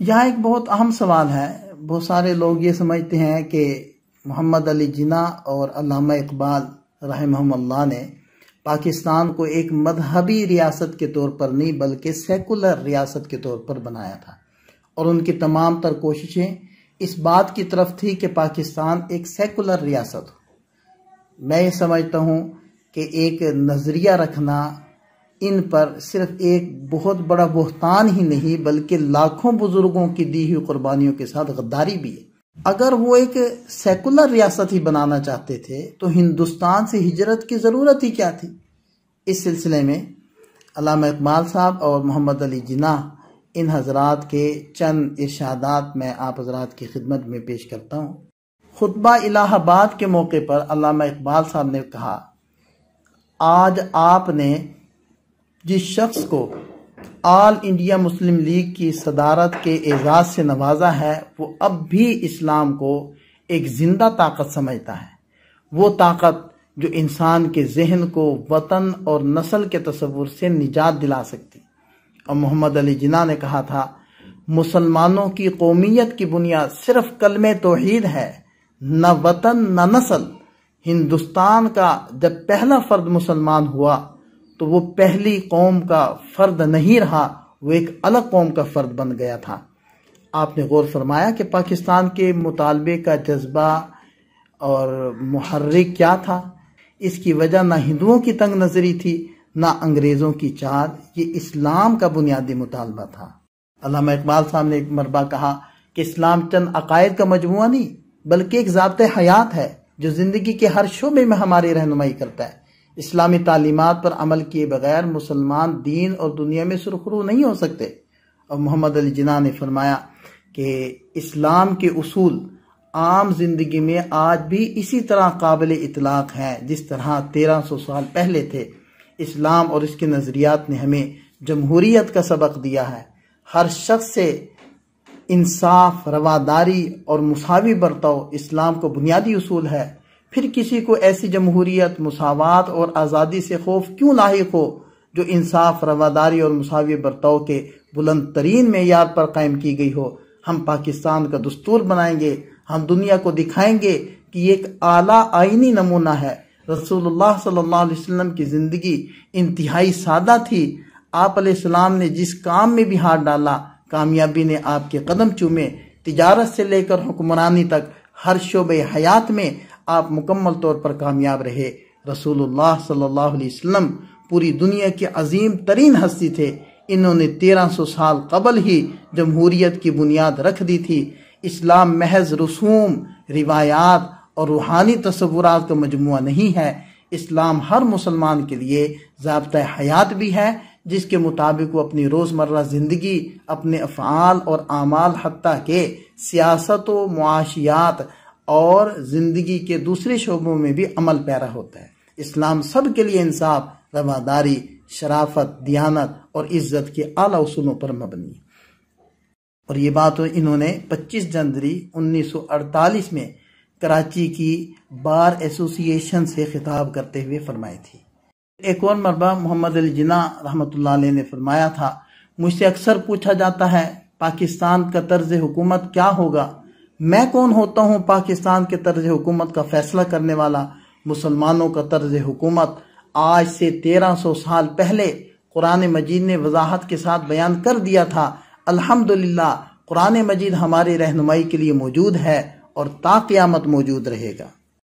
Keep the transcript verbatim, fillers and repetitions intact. यहाँ एक बहुत अहम सवाल है। बहुत सारे लोग ये समझते हैं कि मोहम्मद अली जिन्ना और अल्लामा इकबाल रहमहुल्लाह ने पाकिस्तान को एक मजहबी रियासत के तौर पर नहीं बल्कि सेकुलर रियासत के तौर पर बनाया था, और उनकी तमाम तर कोशिशें इस बात की तरफ थी कि पाकिस्तान एक सेकुलर रियासत हो। मैं ये समझता हूँ कि एक नज़रिया रखना इन पर सिर्फ एक बहुत बड़ा बहतान ही नहीं बल्कि लाखों बुजुर्गों की दी हुई कुर्बानियों के साथ गद्दारी भी है। अगर वो एक सेकुलर रियासत ही बनाना चाहते थे तो हिंदुस्तान से हिजरत की ज़रूरत ही क्या थी। इस सिलसिले में अल्लामा इकबाल साहब और मोहम्मद अली जिन्ना इन हजरात के चंद इरशादात मैं आप हजरात की खिदमत में पेश करता हूँ। खुतबा इलाहाबाद के मौके पर अल्लामा इकबाल साहब ने कहा, आज आपने जिस शख्स को अल इंडिया मुस्लिम लीग की सदारत के एजाज़ से नवाजा है वो अब भी इस्लाम को एक ज़िंदा ताकत समझता है। वो ताकत जो इंसान के जहन को वतन और नस्ल के तस्वुर से निजात दिला सकती। और मोहम्मद अली जिन्ना ने कहा था, मुसलमानों की कौमियत की बुनियाद सिर्फ कलमे तौहीद है, न वतन न नस्ल। हिंदुस्तान का जब पहला फ़र्द मुसलमान हुआ तो वो पहली कौम का फ़र्द नहीं रहा, वो एक अलग कौम का फ़र्द बन गया था। आपने गौर फरमाया कि पाकिस्तान के मुतालबे का जज्बा और मुहर्रिक क्या था। इसकी वजह ना हिंदुओं की तंग नज़री थी ना अंग्रेज़ों की चाल, ये इस्लाम का बुनियादी मुतालबा था। अल्लामा इकबाल साहब ने एक मरबा कहा कि इस्लाम चंद अकायद का मजमुआ नहीं बल्कि एक ज़ाब्ते हयात है जो ज़िंदगी के हर शोबे में हमारी रहनुमाई करता है। इस्लामी तालीमात पर अमल किए बगैर मुसलमान दीन और दुनिया में सुरखरू नहीं हो सकते। और मोहम्मद अली जिन्ना ने फरमाया कि इस्लाम के उसूल आम जिंदगी में आज भी इसी तरह काबिल इतलाक़ हैं जिस तरह तेरह सौ साल पहले थे। इस्लाम और इसके नज़रियात ने हमें जमहूरियत का सबक दिया है। हर शख्स से इंसाफ, रवादारी और मुसावी बर्ताव इस्लाम का बुनियादी उसूल है। फिर किसी को ऐसी जमहूरियत, मुसावात और आज़ादी से खौफ क्यों लाहिक हो जो इंसाफ, रवादारी और मुसावी बर्ताव के बुलंद तरीन मेयार पर कायम की गई हो। हम पाकिस्तान का दस्तूर बनाएंगे, हम दुनिया को दिखाएंगे कि एक आला आईनी नमूना है। रसूलुल्लाह सल्लल्लाहु अलैहि वसल्लम की ज़िंदगी इंतहाई सादा थी। आप अलैहिस्सलाम ने जिस काम में भी हाथ डाला कामयाबी ने आपके कदम चूमे। तिजारत से लेकर हुक्मरानी तक हर शोबे हयात में आप मुकम्मल तौर पर कामयाब रहे। रसूलुल्लाह सल्लल्लाहु अलैहि वसल्लम पूरी दुनिया के अजीम तरीन हस्ती थे। इन्होंने तेरह सौ साल कबल ही जमहूरियत की बुनियाद रख दी थी। इस्लाम महज रसूम, रिवायात और रूहानी तस्वुरात का मजमुआ नहीं है। इस्लाम हर मुसलमान के लिए ज़ाब्ता हयात भी है जिसके मुताबिक वो अपनी रोज़मर्रा ज़िंदगी, अपने अफ़आल और आमाल, हत्ता के सियासत व मुआशियात और ज़िंदगी के दूसरे शोबों में भी अमल पैरा होता है। इस्लाम सब के लिए इंसाफ, रवादारी, शराफत, दियानत और इज़्ज़त के आला उसूलों पर मबनी है। और ये बात इन्होंने पच्चीस जनवरी उन्नीस सौ अड़तालीस में कराची की बार एसोसिएशन से खिताब करते हुए फरमाई थी। एक और मरबा मोहम्मद अली जिन्ना रहमतुल्लाह अलैह ने फरमाया था, मुझसे अक्सर पूछा जाता है पाकिस्तान का तर्ज हुकूमत क्या होगा। मैं कौन होता हूँ पाकिस्तान के तर्ज हुकूमत का फैसला करने वाला। मुसलमानों का तर्ज हुकूमत आज से तेरह सौ साल पहले कुरान मजीद ने वजाहत के साथ बयान कर दिया था। अल्हम्दुलिल्लाह कुरान मजीद हमारी रहनुमाई के लिए मौजूद है और ता क़यामत मौजूद रहेगा।